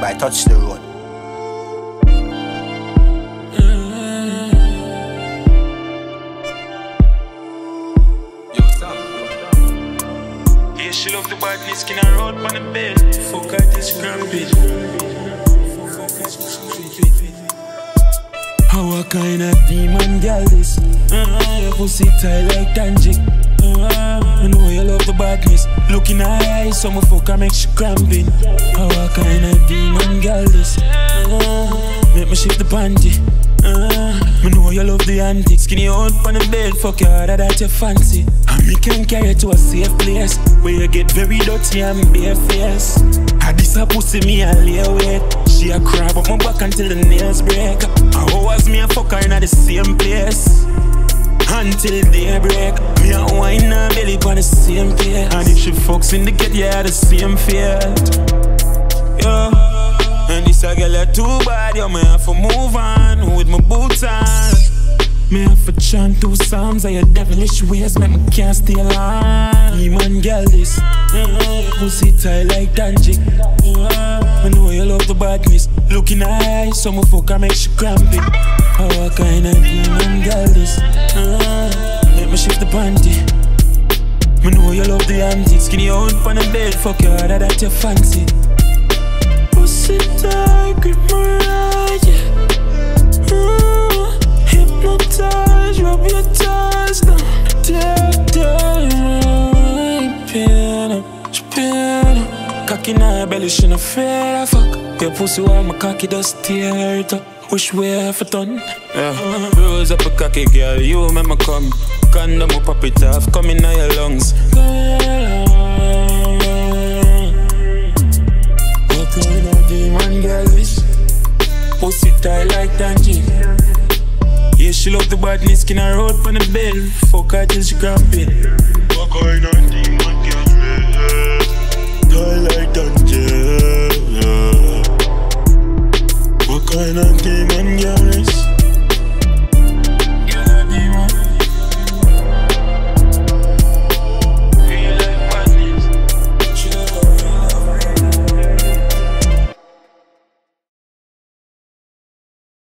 but I touch the road. Yo, Sam. Yeah, she love the body, skin and road on the bed. Fuck out this crumpet. How a kind of demon girl this? Your pussy tight like tangic. I know you love the badness. Look in her eyes, so my fucker make she cramping. How a kind of demon girl this? Make me shift the panty. I know you love the antics. Skinny out on the bed, fuck you harder that you fancy. And me can carry you to a safe place where you get very dirty and barefaced. I this a pussy me a lay wait. She a crab up my back until the nails break. I always me a fucker in the same place until they break. Me a wine and belly on the same place. And if she fucks in the get, yeah, the same fate. Yeah. And this a girl a too bad, yo, me have to move on with my boots on. Me have to chant two psalms of your devilish ways, me can't stay long. Demon girl this, pussy tight like tangic. I know you love the badness. Look in her eyes, so my fucker make she cramping. How a kind of demon girl this? Let me shift the panty. I know you love the antics. Skinny out on the bed, fuck you harder that you fancy. Pussy tight, grip my eye, yeah. Hypnotize, rub your thighs now. Take time, she pain up. Cocky in her belly, she no afraid of fuck. Your pussy while my cocky just tear it up. Wish we have a ton. Yeah, rose up a cocky girl, you make me come. Condom up, pop it off, come in your lungs. What kind of demon girl is? Pussy tight like tangy. Yeah, she love the badness, skin her out on the bed. Fuck her till she cramping. What kind of demon girl? I like that, yeah. What kind of